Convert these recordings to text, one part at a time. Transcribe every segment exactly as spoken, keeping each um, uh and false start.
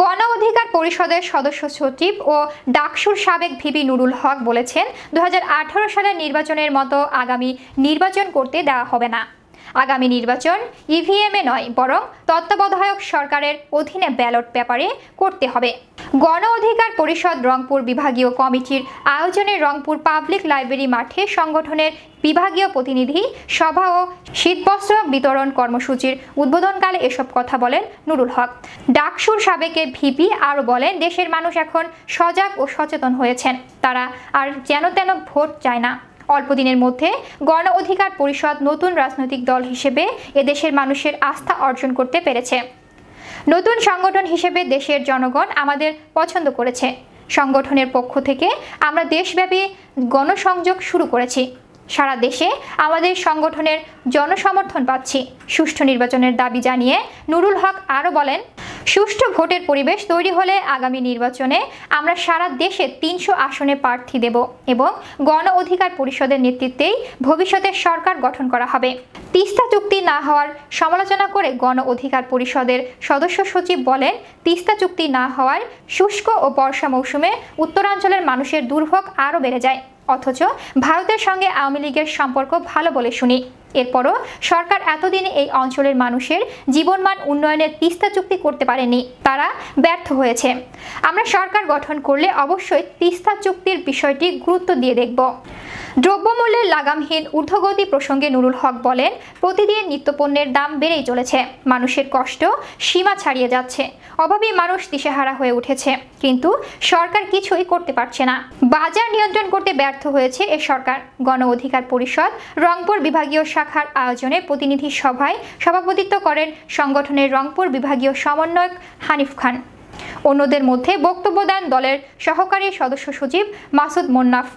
গণঅধিকার পরিষদের সদস্য সচিব ও ডাকসুর সাবেক ভিপি নুরুল হক বলেছেন, দুই হাজার আঠারো সালের নির্বাচনের মতো আগামী নির্বাচন করতে দেওয়া হবে না। আগামী নির্বাচন ইভিএমে নয়, বরং তত্ত্বাবধায়ক সরকারের অধীনে ব্যালট পেপারে করতে হবে। গণঅধিকার পরিষদ রংপুর বিভাগীয় কমিটির আয়োজনে রংপুর পাবলিক লাইব্রেরি মাঠে সংগঠনের বিভাগীয় প্রতিনিধি সভা ও শীতবস্ত্র বিতরণ কর্মসূচির উদ্বোধনকালে এসব কথা বলেন নুরুল হক। ডাকসুর সাবেক ভিপি আরও বলেন, দেশের মানুষ এখন সজাগ ও সচেতন হয়েছেন। তারা আর যেন তেন ভোট চায় না। অল্পদিনের মধ্যে গণ অধিকার পরিষদ নতুন রাজনৈতিক দল হিসেবে এদেশের মানুষের আস্থা অর্জন করতে পেরেছে। নতুন সংগঠন হিসেবে দেশের জনগণ আমাদের পছন্দ করেছে। সংগঠনের পক্ষ থেকে আমরা দেশব্যাপী গণসংযোগ শুরু করেছি। সারা দেশে আমাদের সংগঠনের জনসমর্থন পাচ্ছি। সুষ্ঠু নির্বাচনের দাবি জানিয়ে নুরুল হক আরও বলেন, সুষ্ঠু ভোটের পরিবেশ তৈরি হলে আগামী নির্বাচনে আমরা সারা দেশে তিনশো আসনে প্রার্থী দেব এবং গণ অধিকার পরিষদের নেতৃত্বেই ভবিষ্যতে সরকার গঠন করা হবে। তীস্তা চুক্তি না হওয়ার সমালোচনা করে গণ অধিকার পরিষদের সদস্য সচিব বলেন, তিস্তা চুক্তি না হওয়ার শুষ্ক ও বর্ষা মৌসুমে উত্তরাঞ্চলের মানুষের দুর্ভোগ আরও বেড়ে যায়। অথচ ভারতের সঙ্গে আওয়ামী লীগের সম্পর্ক ভালো বলে শুনি। এরপরও সরকার এতদিনে এই অঞ্চলের মানুষের জীবনমান উন্নয়নের তিস্তা চুক্তি করতে পারেনি। তারা ব্যর্থ হয়েছে। আমরা সরকার গঠন করলে অবশ্যই তিস্তা চুক্তির বিষয়টি গুরুত্ব দিয়ে দেখব। দ্রব্যমূল্যের লাগামহীন ঊর্ধ্বগতি প্রসঙ্গে নুরুল হক বলেন, প্রতিদিন নিত্যপণ্যের দাম বেড়েই চলেছে। মানুষের কষ্ট সীমা ছাড়িয়ে যাচ্ছে। অভাবী মানুষ দিশেহারা হয়ে উঠেছে, কিন্তু সরকার কিছুই করতে পারছে না। বাজার নিয়ন্ত্রণ করতে ব্যর্থ হয়েছে এ সরকার। গণ অধিকার পরিষদ রংপুর বিভাগীয় শাখার আয়োজনে প্রতিনিধি সভায় সভাপতিত্ব করেন সংগঠনের রংপুর বিভাগীয় সমন্বয়ক হানিফ খান। অন্যদের মধ্যে বক্তব্য দেন দলের সহকারী সদস্য সচিব মাসুদ মুন্নাফ,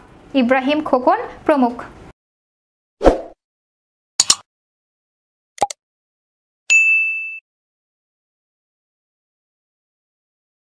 ইব্রাহিম খোকন প্রমুখ।